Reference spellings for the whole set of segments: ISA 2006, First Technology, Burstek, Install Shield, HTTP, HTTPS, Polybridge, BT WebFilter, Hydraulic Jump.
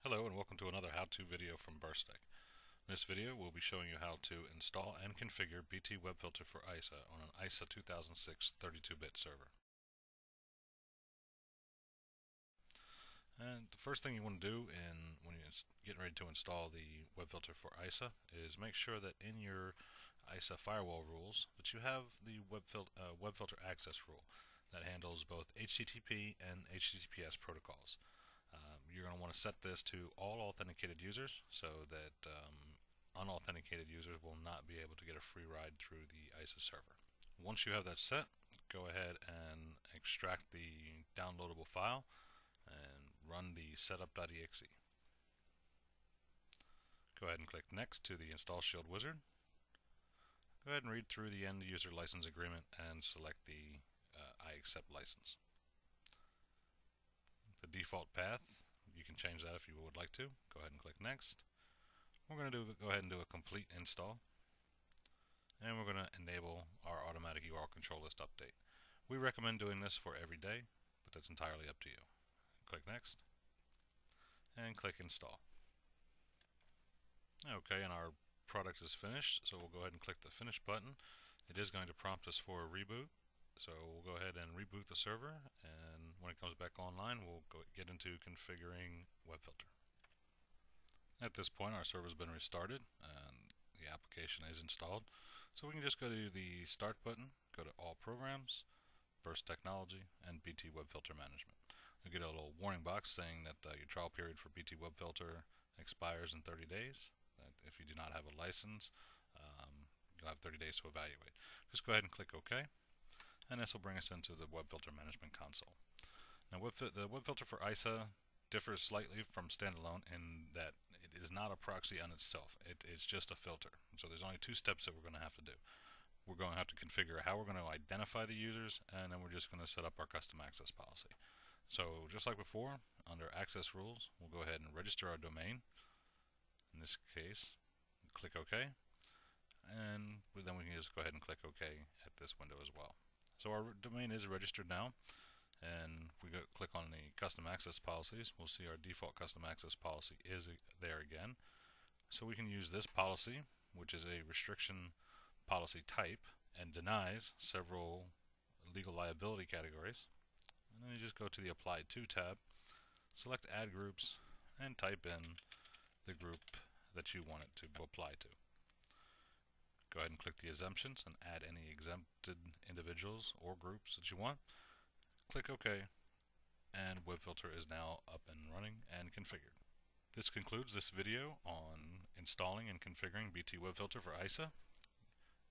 Hello and welcome to another how-to video from Burstek. In this video we'll be showing you how to install and configure BT WebFilter for ISA on an ISA 2006 32-bit server. And the first thing you want to do when you're getting ready to install the WebFilter for ISA is make sure that in your ISA firewall rules that you have the WebFilter access rule that handles both HTTP and HTTPS protocols. You're going to want to set this to all authenticated users so that unauthenticated users will not be able to get a free ride through the ISA server. Once you have that set, go ahead and extract the downloadable file and run the setup.exe. Go ahead and click Next to the Install Shield wizard. Go ahead and read through the end user license agreement and select the I accept license. The default path, you can change that if you would like to. Go ahead and click Next. We're going to go ahead and do a complete install, and we're going to enable our automatic URL control list update. We recommend doing this for every day, but that's entirely up to you. Click Next and click Install. Okay, and our product is finished, so we'll go ahead and click the Finish button. It is going to prompt us for a reboot. So we'll go ahead and reboot the server, and when it comes back online we'll get into configuring WebFilter. At this point our server has been restarted and the application is installed. So we can just go to the Start button, go to All Programs, First Technology, and BT WebFilter Management. You'll get a little warning box saying that your trial period for BT WebFilter expires in 30 days. That if you do not have a license, you'll have 30 days to evaluate. Just go ahead and click OK. And this will bring us into the WebFilter Management Console. Now, the WebFilter for ISA differs slightly from standalone in that it is not a proxy on itself. It's just a filter. So there's only two steps that we're going to have to do. We're going to have to configure how we're going to identify the users, and then we're just going to set up our custom access policy. So just like before, under Access Rules, we'll go ahead and register our domain. In this case, click OK. And then we can just go ahead and click OK at this window as well. So our domain is registered now, and if we click on the custom access policies, we'll see our default custom access policy is there again. So we can use this policy, which is a restriction policy type and denies several legal liability categories. And then you just go to the Apply To tab, select Add Groups, and type in the group that you want it to apply to. Go ahead and click the exemptions and add any exempted individuals or groups that you want. Click OK, and WebFilter is now up and running and configured. This concludes this video on installing and configuring BT WebFilter for ISA.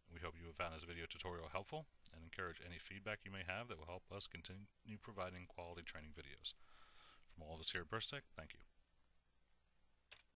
We hope you have found this video tutorial helpful and encourage any feedback you may have that will help us continue providing quality training videos. From all of us here at Burstek, thank you.